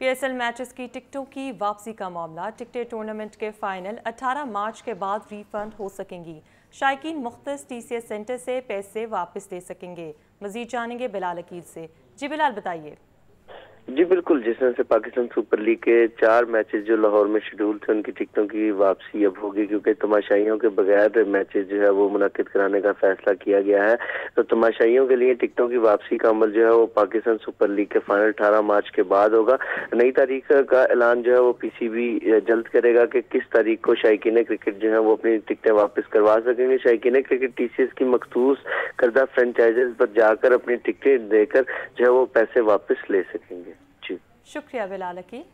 PSL matches की टिकटों की वापसी का मामला। टिकटें टूर्नामेंट के फाइनल 18 मार्च के बाद रिफंड हो सकेंगी। शायकीन मुख्तस टीसीएस सेंटर से पैसे वापस दे सकेंगे। मजीद जानेंगे बिलाल अकील से। जी बिलाल बताइए। जी बिल्कुल, जिस तरह से पाकिस्तान सुपर लीग के 4 मैचेस जो लाहौर में शेड्यूल थे उनकी टिकटों की वापसी अब होगी, क्योंकि तमाशाइयों के बगैर मैचेस जो है वो मुनाकिद कराने का फैसला किया गया है। तो तमाशाइयों के लिए टिकटों की वापसी का अमल जो है वो पाकिस्तान सुपर लीग के फाइनल 18 मार्च के बाद होगा। नई तारीख का ऐलान जो है वो PCB जल्द करेगा कि किस तारीख को शायकीन क्रिकेट जो है वो अपनी टिकटें वापस करवा सकेंगे। शायकीन क्रिकेट TCS की मखसूस करदा फ्रेंचाइजेज पर जाकर अपनी टिकटें देकर जो है वो पैसे वापस ले सकेंगे। शुक्रिया बिलाल की।